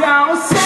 Down.